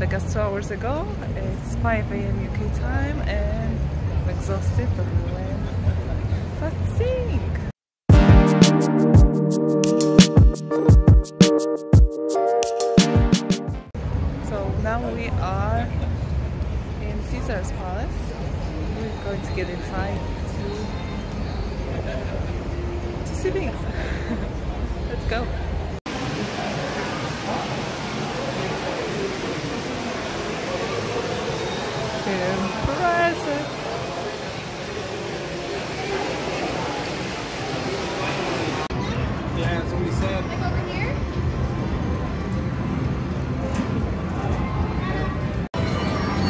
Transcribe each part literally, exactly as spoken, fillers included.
Vegas two hours ago. It's five A M U K time and I'm exhausted, but let's sing! So now we are in Caesar's Palace. We're going to get inside to, to see things. Let's go! Impressive! Yeah, that's what he said. Like over here?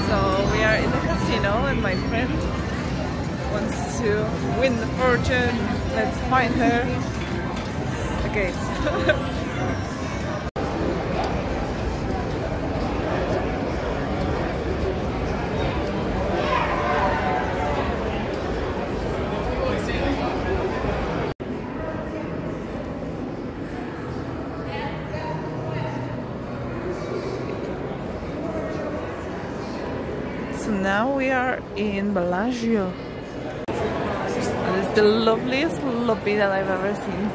So we are in the casino and my friend wants to win the fortune. Let's find her. Okay. Now we are in Bellagio. It's the loveliest lobby that I've ever seen.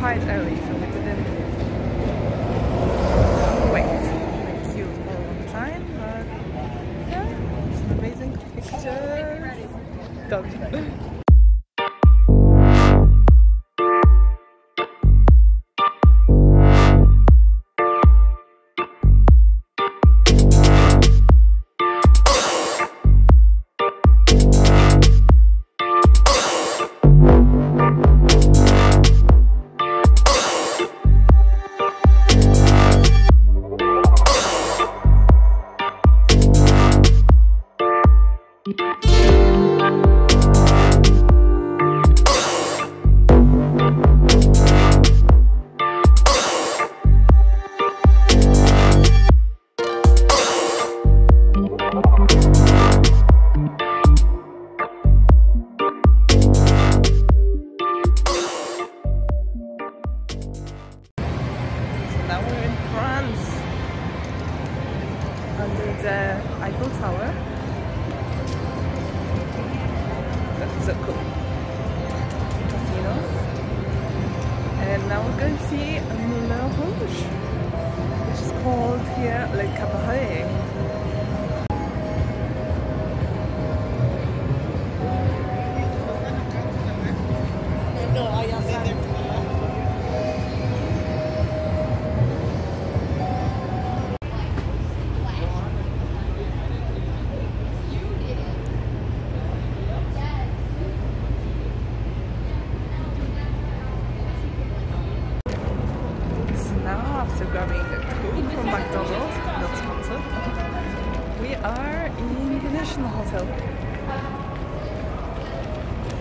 Quite early, so we didn't wait in queue for a long time, but yeah, it's an amazing picture. Done. The Eiffel Tower. That's so cool. Casinos. And now we're going to see Moulin Rouge, which is called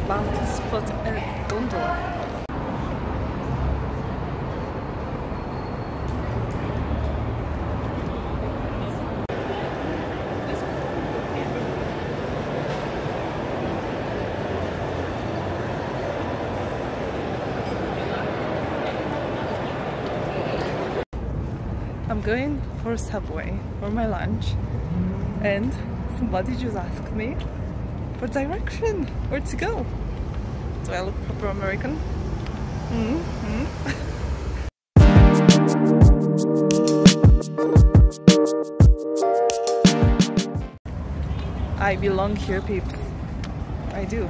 Bound to spot a gondola. I'm going for Subway for my lunch and somebody just asked me for direction, where to go. Do I look proper American? Mm-hmm. I belong here, peeps. I do.